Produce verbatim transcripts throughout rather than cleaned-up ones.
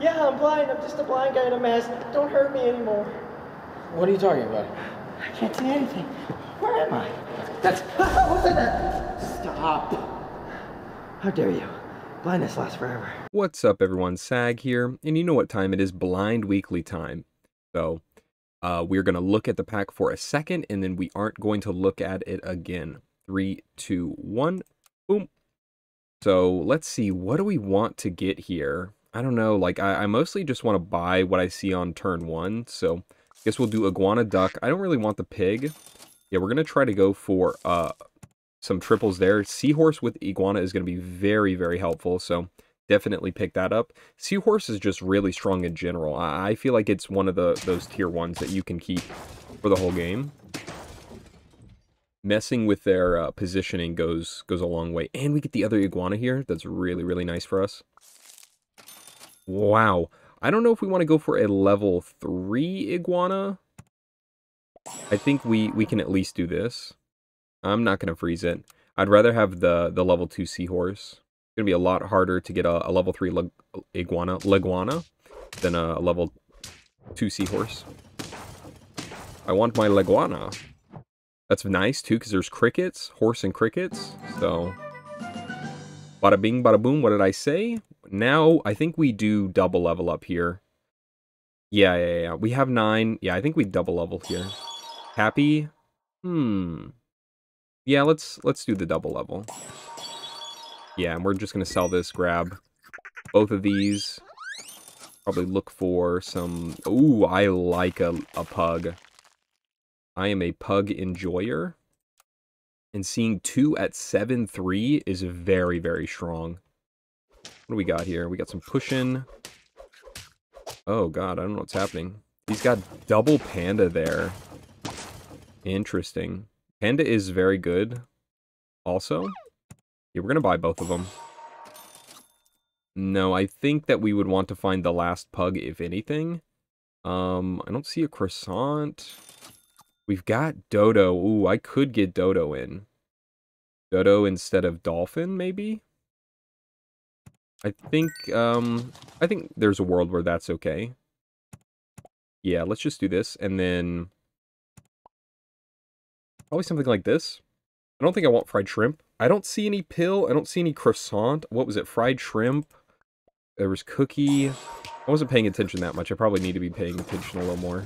Yeah, I'm blind. I'm just a blind guy in a mask. Don't hurt me anymore. What are you talking about? I can't see anything. Where am I? That's... What's that? Stop. How dare you? Blindness lasts forever. What's up, everyone? Sag here, and you know what time it is. Blind Weekly time. So, uh, we're going to look at the pack for a second, and then we aren't going to look at it again. Three, two, one. Boom. So, let's see. What do we want to get here? I don't know. Like, I, I mostly just want to buy what I see on turn one. So, I guess we'll do Iguana Duck. I don't really want the pig. Yeah, we're going to try to go for uh, some triples there. Seahorse with Iguana is going to be very, very helpful. So, definitely pick that up. Seahorse is just really strong in general. I, I feel like it's one of the those tier ones that you can keep for the whole game. Messing with their uh, positioning goes, goes a long way. And we get the other Iguana here. That's really, really nice for us. Wow. I don't know if we want to go for a level three Iguana. I think we, we can at least do this. I'm not going to freeze it. I'd rather have the, the level two Seahorse. It's going to be a lot harder to get a, a level three le, iguana, Leguana than a, a level two Seahorse. I want my Leguana. That's nice, too, because there's crickets, horse and crickets. So, bada bing, bada boom, what did I say? Now, I think we do double level up here. Yeah, yeah, yeah. We have nine. Yeah, I think we double level here. Happy? Hmm. Yeah, let's let's do the double level. Yeah, and we're just going to sell this, grab both of these. Probably look for some... Ooh, I like a, a pug. I am a pug enjoyer. And seeing two at seven three is very, very strong. What do we got here? We got some push-in. Oh, God, I don't know what's happening. He's got double Panda there. Interesting. Panda is very good. Also, yeah, we're going to buy both of them. No, I think that we would want to find the last pug, if anything. Um, I don't see a croissant. We've got Dodo. Ooh, I could get Dodo in. Dodo instead of Dolphin, maybe? I think, um, I think there's a world where that's okay. Yeah, let's just do this, and then... Probably something like this. I don't think I want fried shrimp. I don't see any pill. I don't see any croissant. What was it? Fried shrimp. There was cookie. I wasn't paying attention that much. I probably need to be paying attention a little more.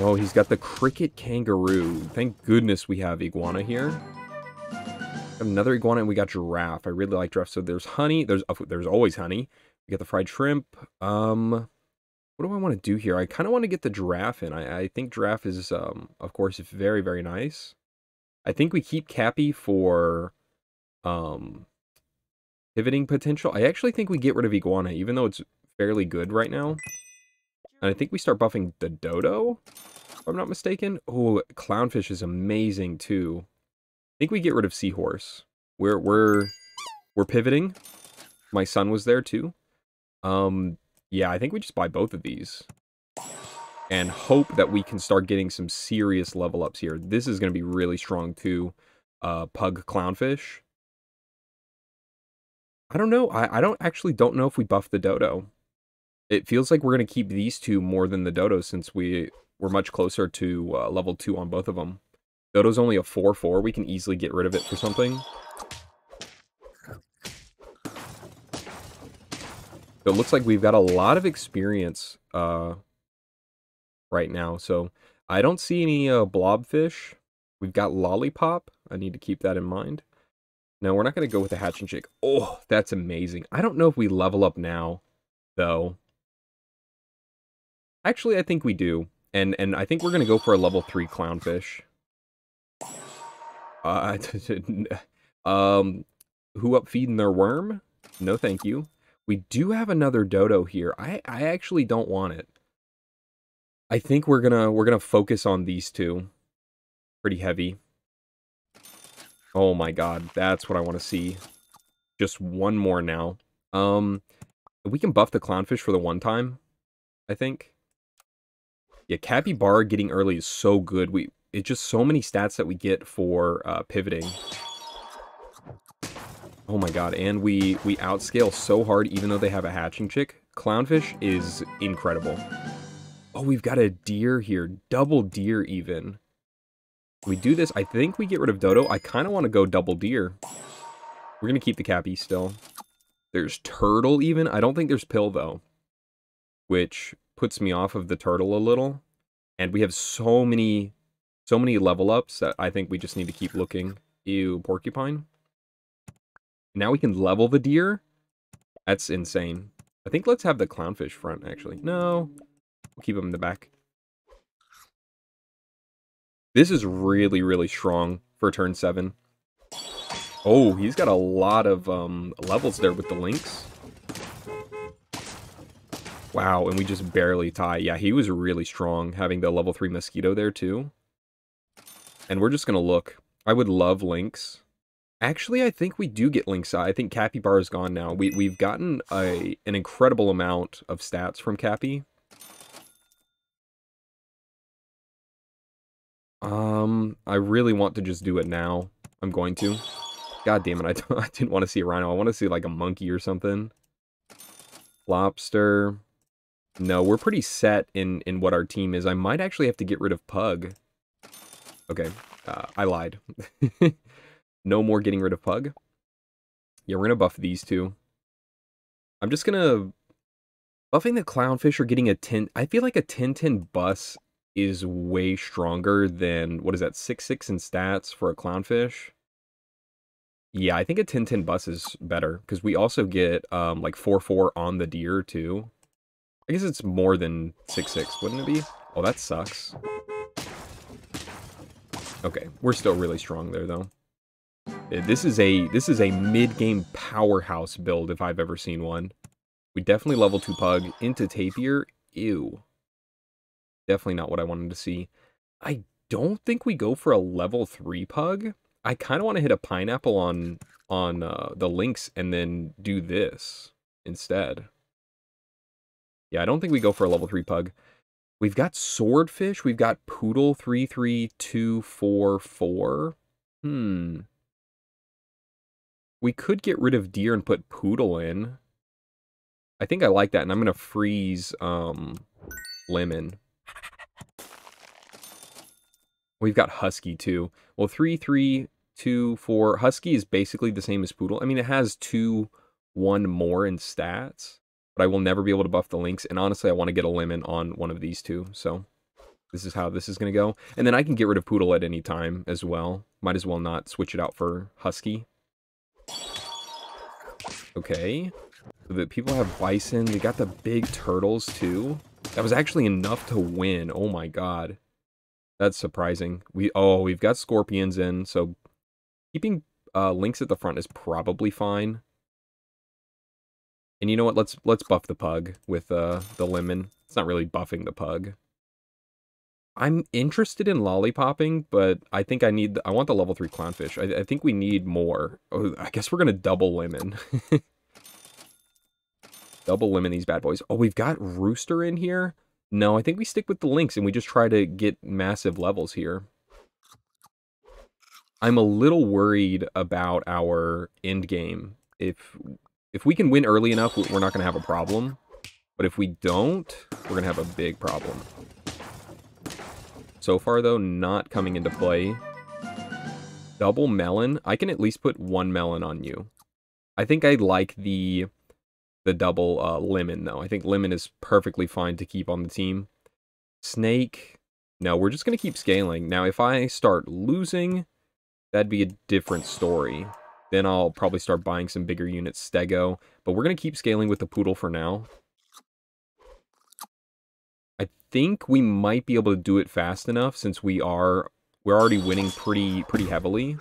Oh, he's got the cricket kangaroo. Thank goodness we have iguana here. Another iguana, and we got giraffe. I really like giraffe. So there's honey. There's there's always honey. We got the fried shrimp. Um, what do I want to do here? I kind of want to get the giraffe in. I, I think giraffe is, um, of course, very, very nice. I think we keep Cappy for um, pivoting potential. I actually think we get rid of iguana, even though it's fairly good right now. And I think we start buffing the dodo, if I'm not mistaken. Oh, clownfish is amazing, too. I think we get rid of seahorse. We're we're we're pivoting. My son was there too. Um, yeah, I think we just buy both of these and hope that we can start getting some serious level ups here. This is going to be really strong too. Uh, pug clownfish. I don't know. I I don't actually don't know if we buff the dodo. It feels like we're going to keep these two more than the dodo since we we're much closer to uh, level two on both of them. Dodo's only a four four. We can easily get rid of it for something. So it looks like we've got a lot of experience uh, right now. So I don't see any uh, blobfish. We've got lollipop. I need to keep that in mind. No, we're not going to go with the hatch and chick. Oh, that's amazing. I don't know if we level up now, though. Actually, I think we do. And, and I think we're going to go for a level three clownfish. Uh, um, who up feeding their worm? No, thank you. We do have another dodo here. I, I actually don't want it. I think we're gonna we're gonna focus on these two. Pretty heavy. Oh my God, that's what I want to see. Just one more now. Um, we can buff the clownfish for the one time, I think. Yeah, capybara getting early is so good. We. It's just so many stats that we get for uh, pivoting. Oh my god, and we, we outscale so hard even though they have a hatching chick. Clownfish is incredible. Oh, we've got a deer here. Double deer even. We do this. I think we get rid of Dodo. I kind of want to go double deer. We're going to keep the Cappy still. There's turtle even. I don't think there's pill though, which puts me off of the turtle a little. And we have so many, so many level ups that I think we just need to keep looking. Ew, porcupine. Now we can level the deer. That's insane. I think let's have the clownfish front actually. No, we'll keep him in the back. This is really, really strong for turn seven. Oh, he's got a lot of um, levels there with the lynx. Wow, and we just barely tie. Yeah, he was really strong having the level three mosquito there too. And we're just going to look. I would love lynx. Actually, I think we do get lynx. I think Capybara is gone now. We, we've gotten a, an incredible amount of stats from Cappy. Um, I really want to just do it now. I'm going to. God damn it, I, don't, I didn't want to see a rhino. I want to see like a monkey or something. Lobster. No, we're pretty set in, in what our team is. I might actually have to get rid of Pug. Okay, uh, I lied. No more getting rid of Pug. Yeah, we're going to buff these two. I'm just going to... Buffing the clownfish or getting a ten... I feel like a ten ten bus is way stronger than... What is that? six six in stats for a clownfish? Yeah, I think a ten ten bus is better. Because we also get um, like four four on the deer too. I guess it's more than six six, wouldn't it be? Oh, that sucks. Okay, we're still really strong there though. This is a this is a mid-game powerhouse build if I've ever seen one. We definitely level two Pug into Tapir. Ew. Definitely not what I wanted to see. I don't think we go for a level three Pug. I kind of want to hit a pineapple on on uh, the lynx and then do this instead. Yeah, I don't think we go for a level three Pug. We've got swordfish. We've got poodle three three two four four. Hmm. We could get rid of deer and put poodle in. I think I like that, and I'm going to freeze um, lemon. We've got husky, too. Well, three, three, two, four. Husky is basically the same as poodle. I mean, it has two, one more in stats, but I will never be able to buff the lynx, and honestly, I want to get a lemon on one of these two, so this is how this is going to go. And then I can get rid of poodle at any time as well. Might as well not switch it out for husky. Okay, so the people have bison. They got the big turtles too. That was actually enough to win. Oh my god, that's surprising. We oh we've got scorpions in, so keeping uh, lynx at the front is probably fine. And you know what? Let's let's buff the pug with uh, the lemon. It's not really buffing the pug. I'm interested in lollipopping, but I think I need, I want the level three clownfish. I, I think we need more. Oh, I guess we're going to double lemon. Double lemon these bad boys. Oh, we've got rooster in here. No, I think we stick with the lynx and we just try to get massive levels here. I'm a little worried about our end game. If, if we can win early enough, we're not going to have a problem. But if we don't, we're going to have a big problem. So far, though, not coming into play. Double melon. I can at least put one melon on you. I think I like the the double uh, lemon, though. I think lemon is perfectly fine to keep on the team. Snake. No, we're just going to keep scaling. Now, if I start losing, that'd be a different story. Then I'll probably start buying some bigger units, Stego. But we're going to keep scaling with the poodle for now. I think we might be able to do it fast enough since we are we're already winning pretty pretty heavily.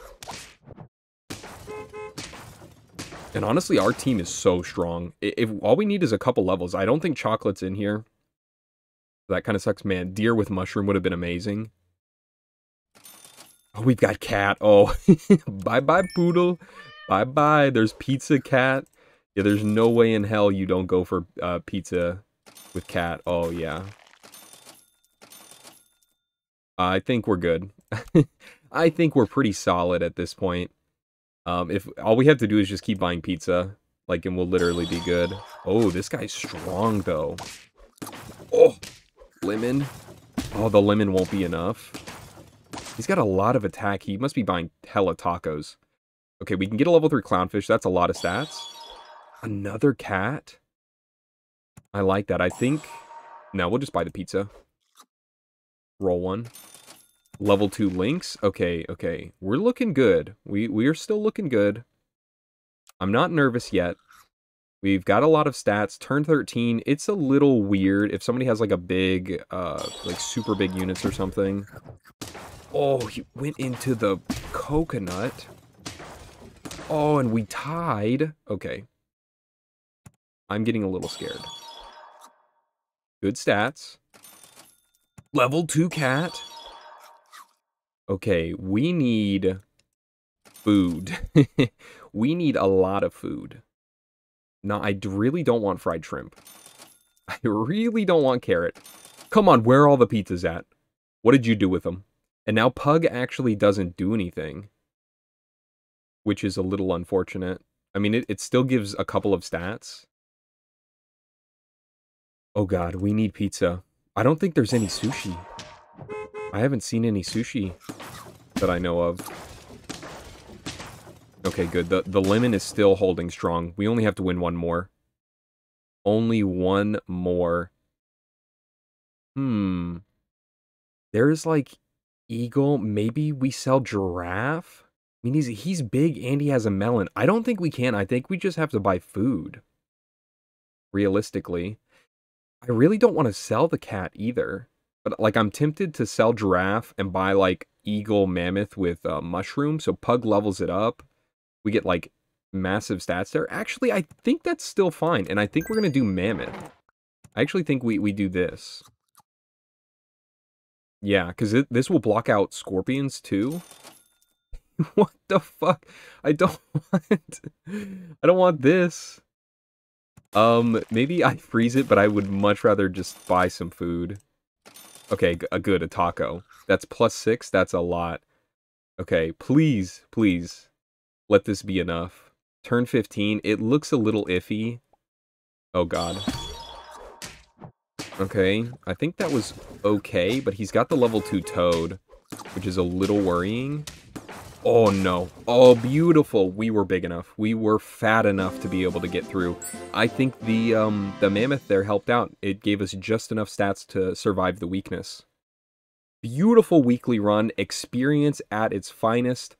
And honestly, our team is so strong. If, if all we need is a couple levels, I don't think chocolate's in here. That kind of sucks, man. Deer with mushroom would have been amazing. Oh, we've got cat. Oh, bye bye poodle, bye bye. There's pizza cat. Yeah, there's no way in hell you don't go for uh, pizza with cat. Oh yeah. I think we're good. I think we're pretty solid at this point. Um, if all we have to do is just keep buying pizza, like, and we'll literally be good. Oh, this guy's strong, though. Oh, lemon. Oh, the lemon won't be enough. He's got a lot of attack. He must be buying hella tacos. Okay, we can get a level three clownfish. That's a lot of stats. Another cat? I like that. I think... No, we'll just buy the pizza. Roll one. Level two links. Okay, okay. We're looking good. We, we are still looking good. I'm not nervous yet. We've got a lot of stats. Turn thirteen. It's a little weird if somebody has like a big, uh, like super big units or something. Oh, he went into the coconut. Oh, and we tied. Okay. I'm getting a little scared. Good stats. Level two cat. Okay, we need food. We need a lot of food. No, I really don't want fried shrimp. I really don't want carrot. Come on, where are all the pizzas at? What did you do with them? And now Pug actually doesn't do anything, which is a little unfortunate. I mean, it, it still gives a couple of stats. Oh god, we need pizza. I don't think there's any sushi. I haven't seen any sushi that I know of. Okay, good. The, the lemon is still holding strong. We only have to win one more. Only one more. Hmm. There's like eagle. Maybe we sell giraffe? I mean, he's, he's big and he has a melon. I don't think we can. I think we just have to buy food. Realistically. I really don't want to sell the cat either. But like, I'm tempted to sell giraffe and buy like eagle mammoth with uh, mushroom. So Pug levels it up. We get like massive stats there. Actually, I think that's still fine. And I think we're going to do mammoth. I actually think we, we do this. Yeah, because this will block out scorpions too. What the fuck? I don't want... I don't want this. Um, maybe I freeze it, but I would much rather just buy some food. Okay, a good, a taco. That's plus six. That's a lot. Okay, please, please, let this be enough. Turn fifteen. It looks a little iffy. Oh, God. Okay, I think that was okay, but he's got the level two toad, which is a little worrying. Oh, no. Oh, beautiful. We were big enough. We were fat enough to be able to get through. I think the um, the mammoth there helped out. It gave us just enough stats to survive the weakness. Beautiful weekly run. Experience at its finest.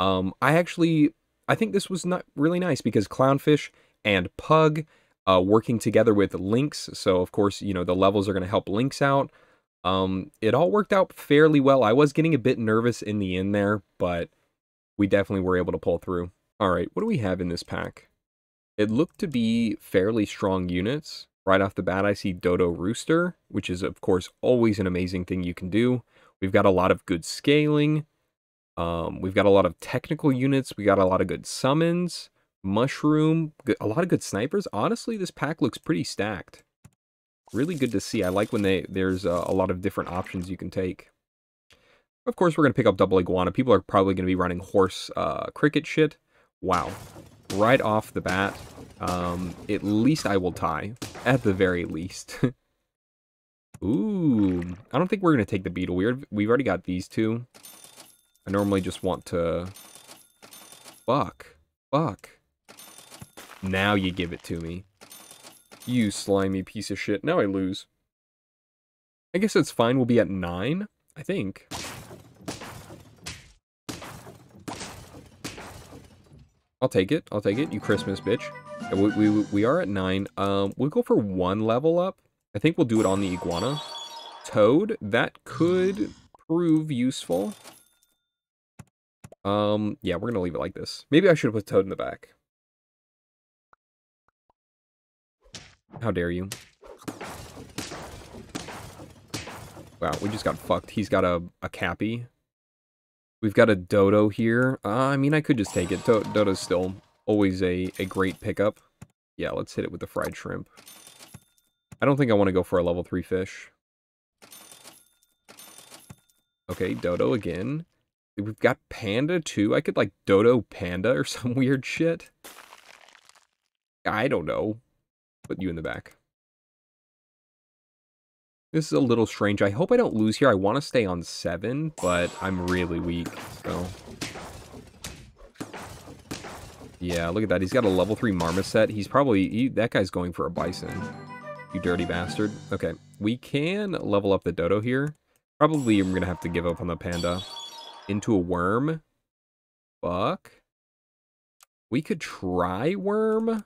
Um, I actually, I think this was not really nice because Clownfish and Pug uh, working together with Lynx. So, of course, you know, the levels are going to help Lynx out. Um, it all worked out fairly well. I was getting a bit nervous in the end there, but we definitely were able to pull through. All right, what do we have in this pack? It looked to be fairly strong units. Right off the bat, I see Dodo Rooster, which is, of course, always an amazing thing you can do. We've got a lot of good scaling. Um, we've got a lot of technical units. We got a lot of good summons, mushroom, a lot of good snipers. Honestly, this pack looks pretty stacked. Really good to see. I like when they there's a, a lot of different options you can take. Of course, we're going to pick up Double Iguana. People are probably going to be running horse uh, cricket shit. Wow. Right off the bat, um, at least I will tie. At the very least. Ooh. I don't think we're going to take the beetle. We're, we've already got these two. I normally just want to... Fuck. Fuck. Now you give it to me. You slimy piece of shit. Now I lose. I guess it's fine. We'll be at nine, I think. I'll take it. I'll take it. You Christmas bitch. We, we, we are at nine. Um, we'll go for one level up. I think we'll do it on the iguana. Toad. That could prove useful. Um, yeah, we're going to leave it like this. Maybe I should have put Toad in the back. How dare you? Wow, we just got fucked. He's got a, a Cappy. We've got a Dodo here. Uh, I mean, I could just take it. Do Dodo's still always a, a great pickup. Yeah, let's hit it with the fried shrimp. I don't think I want to go for a level three fish. Okay, Dodo again. We've got panda too. I could like dodo panda or some weird shit. I don't know. Put you in the back. This is a little strange. I hope I don't lose here. I want to stay on seven, but I'm really weak, so. Yeah, look at that. He's got a level three marmoset. He's probably... He, that guy's going for a bison. You dirty bastard. Okay, we can level up the dodo here. Probably I'm going to have to give up on the panda. Into a worm. Fuck. We could try worm.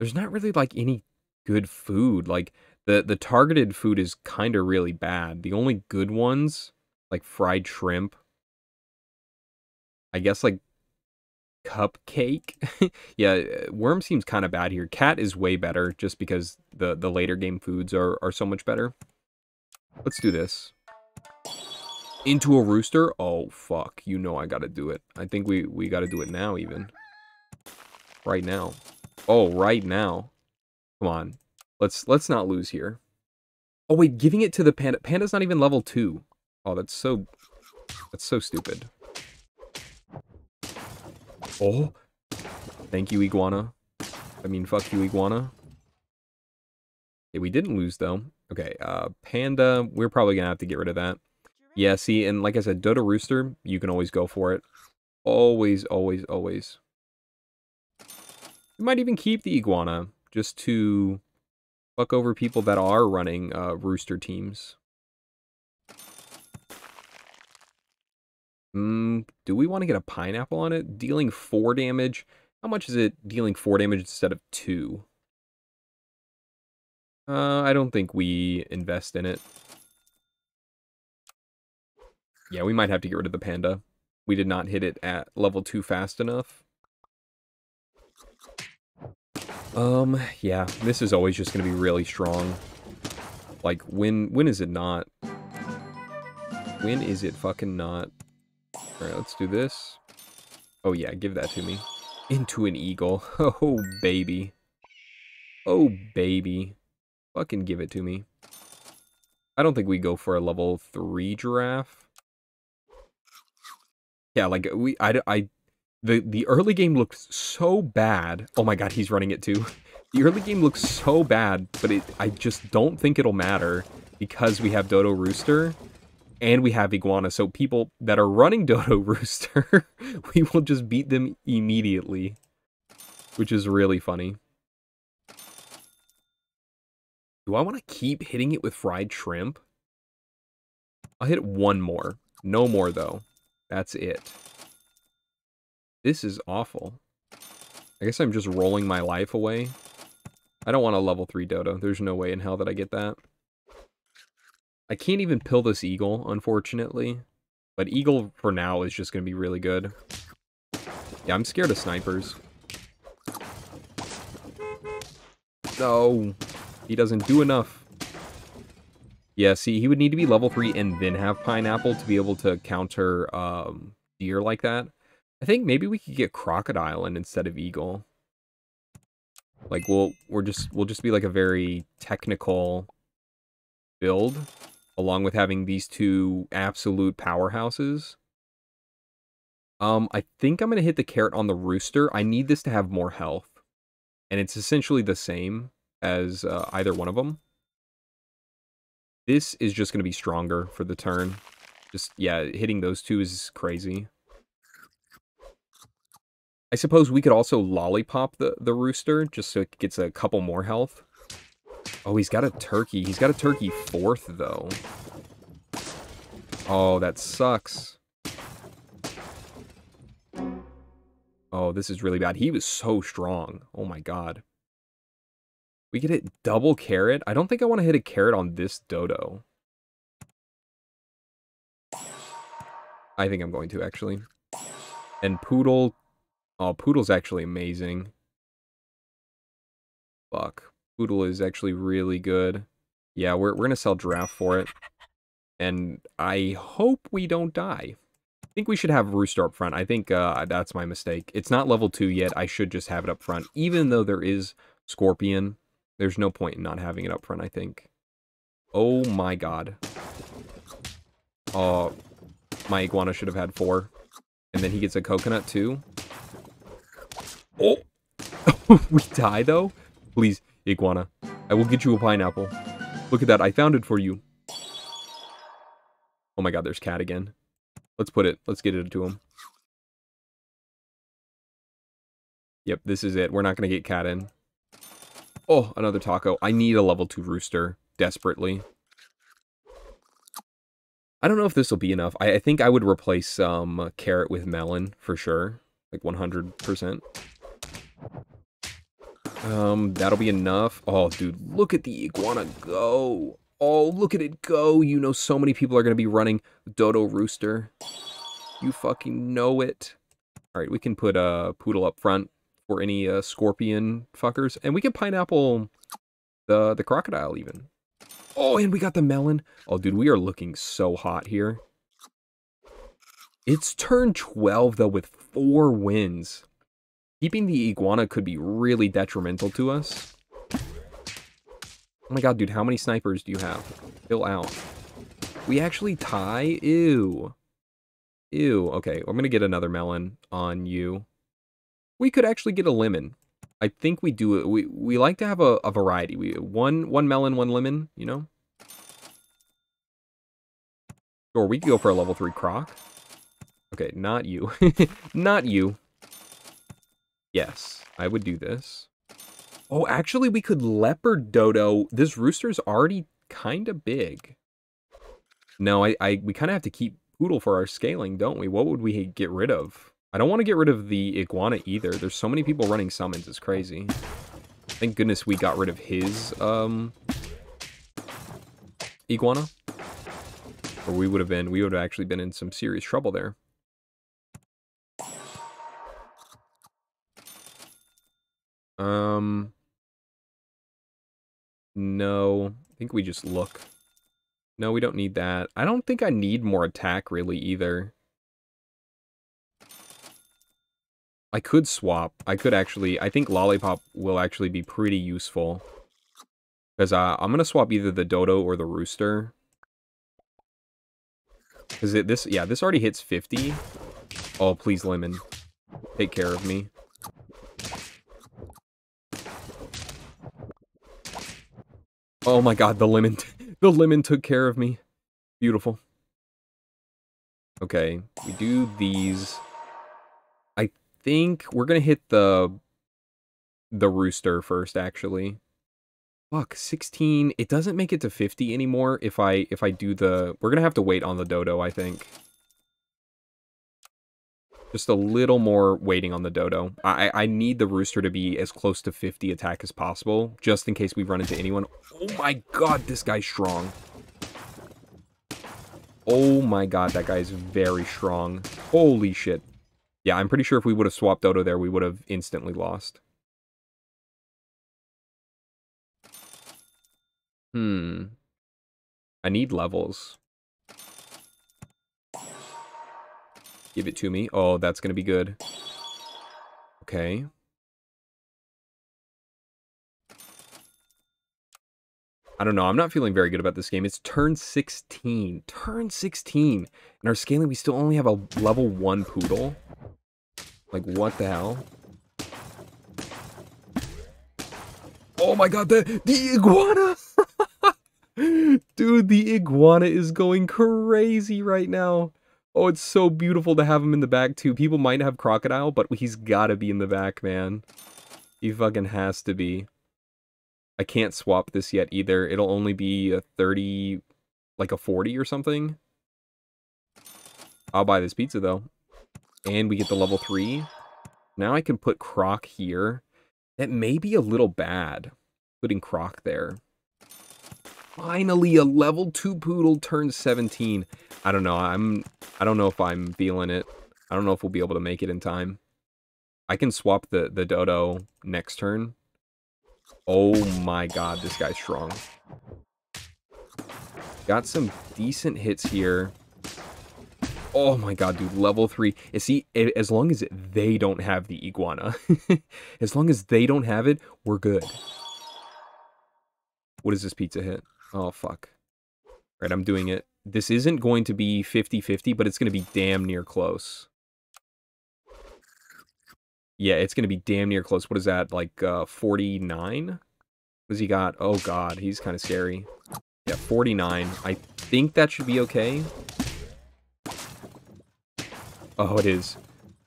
There's not really, like, any good food. Like, the, the targeted food is kind of really bad. The only good ones, like fried shrimp, I guess, like, cupcake. Yeah, worm seems kind of bad here. Cat is way better, just because the, the later game foods are, are so much better. Let's do this. Into a rooster? Oh, fuck. You know I gotta do it. I think we, we gotta do it now, even. Right now. Oh, right now. Come on. Let's let's not lose here. Oh, wait. Giving it to the panda. Panda's not even level two. Oh, that's so... That's so stupid. Oh. Thank you, iguana. I mean, fuck you, iguana. Yeah, we didn't lose, though. Okay, uh, panda. We're probably gonna have to get rid of that. Yeah, see, and like I said, Dodo Rooster, you can always go for it. Always, always, always. You might even keep the Iguana, just to fuck over people that are running uh, Rooster teams. Mm, do we want to get a Pineapple on it? Dealing four damage. How much is it dealing four damage instead of two? Uh, I don't think we invest in it. Yeah, we might have to get rid of the panda. We did not hit it at level two fast enough. Um, yeah, this is always just going to be really strong. Like, when when is it not? When is it fucking not? Alright, let's do this. Oh yeah, give that to me. Into an eagle. Oh, baby. Oh, baby. Fucking give it to me. I don't think we go for a level three giraffe. Yeah, like, we, I, I, the, the early game looked so bad. Oh my god, he's running it too. The early game looks so bad, but it, I just don't think it'll matter because we have Dodo Rooster and we have Iguana. So people that are running Dodo Rooster, we will just beat them immediately, which is really funny. Do I want to keep hitting it with fried shrimp? I'll hit it one more. No more, though. That's it. This is awful. I guess I'm just rolling my life away. I don't want a level three dodo. There's no way in hell that I get that. I can't even pill this eagle, unfortunately. But eagle, for now, is just going to be really good. Yeah, I'm scared of snipers. No. He doesn't do enough. Yeah, see, he would need to be level three and then have Pineapple to be able to counter um, deer like that. I think maybe we could get Crocodile in instead of Eagle. Like, we'll we're just we'll just be like a very technical build, along with having these two absolute powerhouses. Um, I think I'm gonna hit the carrot on the rooster. I need this to have more health, and it's essentially the same as uh, either one of them. This is just going to be stronger for the turn. Just, yeah, hitting those two is crazy. I suppose we could also lollipop the, the rooster, just so it gets a couple more health. Oh, he's got a turkey. He's got a turkey fourth, though. Oh, that sucks. Oh, this is really bad. He was so strong. Oh, my God. We could hit double carrot. I don't think I want to hit a carrot on this dodo. I think I'm going to, actually. And poodle. Oh, poodle's actually amazing. Fuck. Poodle is actually really good. Yeah, we're, we're going to sell giraffe for it. And I hope we don't die. I think we should have rooster up front. I think uh, that's my mistake. It's not level two yet. I should just have it up front, even though there is scorpion. There's no point in not having it up front, I think. Oh my god. Oh, my iguana should have had four. And then he gets a coconut too. Oh. We die though? Please, iguana. I will get you a pineapple. Look at that, I found it for you. Oh my god, there's cat again. Let's put it, let's get it to him. Yep, this is it. We're not going to get cat in. Oh, another taco. I need a level two rooster. Desperately. I don't know if this will be enough. I, I think I would replace um, carrot with melon for sure. Like one hundred percent. Um, that'll be enough. Oh, dude, look at the iguana go. Oh, look at it go. You know so many people are going to be running Dodo Rooster. You fucking know it. All right, we can put a uh, poodle up front for any uh, scorpion fuckers. And we can pineapple the, the crocodile even. Oh, and we got the melon. Oh, dude, we are looking so hot here. It's turn twelve, though, with four wins. Keeping the iguana could be really detrimental to us. Oh my god, dude, how many snipers do you have? Fill out. We actually tie? Ew. Ew. Okay, I'm gonna get another melon on you. We could actually get a lemon. I think we do. We we like to have a, a variety. We one one melon, one lemon. You know. Or we could go for a level three croc. Okay, not you, not you. Yes, I would do this. Oh, actually, we could leopard dodo. This rooster's already kind of big. No, I I we kind of have to keep poodle for our scaling, don't we? What would we get rid of? I don't want to get rid of the iguana either. There's so many people running summons. It's crazy. Thank goodness we got rid of his um, iguana. Or we would have been, we would have actually been in some serious trouble there. Um, no, I think we just look. No, we don't need that. I don't think I need more attack really either. I could swap. I could actually... I think Lollipop will actually be pretty useful. Because uh, I'm going to swap either the Dodo or the Rooster. Because this... Yeah, this already hits fifty. Oh, please, Lemon. Take care of me. Oh my god, the Lemon... the Lemon took care of me. Beautiful. Okay, we do these... I think we're gonna hit the the rooster first actually. Fuck, sixteen. It doesn't make it to fifty anymore if I if I do the we're gonna have to wait on the dodo, I think. Just a little more waiting on the dodo. I I need the rooster to be as close to fifty attack as possible, just in case we run into anyone. Oh my god, this guy's strong. Oh my god, that guy's very strong. Holy shit. Yeah, I'm pretty sure if we would have swapped Dodo there, we would have instantly lost. Hmm. I need levels. Give it to me. Oh, that's going to be good. Okay. I don't know. I'm not feeling very good about this game. It's turn sixteen. Turn sixteen. In our scaling, we still only have a level one poodle. Like, what the hell? Oh my god, the, the iguana! Dude, the iguana is going crazy right now. Oh, it's so beautiful to have him in the back, too. People might have crocodile, but he's gotta be in the back, man. He fucking has to be. I can't swap this yet, either. It'll only be a thirty... like a forty or something. I'll buy this pizza, though. And we get the level three. Now I can put Croc here. That may be a little bad, putting Croc there. Finally, a level two poodle turns seventeen. I don't know. I'm. I don't know if I'm feeling it. I don't know if we'll be able to make it in time. I can swap the the dodo next turn. Oh my god, this guy's strong. Got some decent hits here. Oh my god, dude, level three. And see, as long as they don't have the iguana, as long as they don't have it, we're good. What does this pizza hit? Oh, fuck. Right, I'm doing it. This isn't going to be fifty fifty, but it's going to be damn near close. Yeah, it's going to be damn near close. What is that, like uh, forty-nine? What has he got? Oh, God, he's kind of scary. Yeah, forty-nine. I think that should be okay. Oh, it is.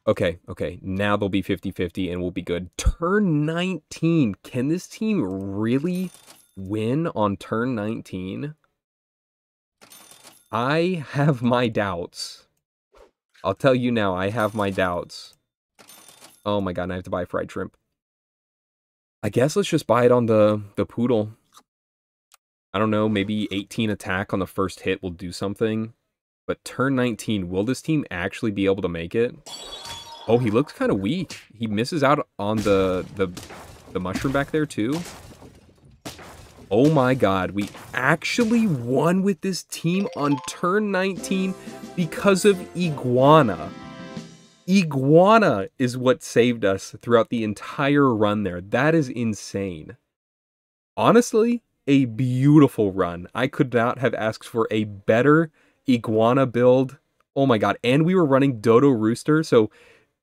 Okay, okay, now they'll be fifty fifty and we'll be good. Turn nineteen. Can this team really win on turn nineteen? I have my doubts. I'll tell you now, I have my doubts. Oh my god, and I have to buy fried shrimp. I guess let's just buy it on the, the poodle. I don't know, maybe eighteen attack on the first hit will do something. But turn nineteen, will this team actually be able to make it? Oh, he looks kind of weak. He misses out on the, the the mushroom back there, too. Oh my god, we actually won with this team on turn nineteen because of Iguana. Iguana is what saved us throughout the entire run there. That is insane. Honestly, a beautiful run. I could not have asked for a better Iguana build. Oh my god, and we were running Dodo Rooster, so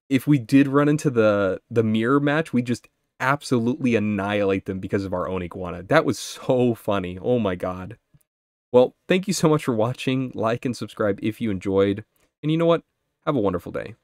if we did run into the the mirror match, we just absolutely annihilate them because of our own Iguana. That was so funny. Oh my god. Well, thank you so much for watching. Like and subscribe if you enjoyed. And you know what? Have a wonderful day.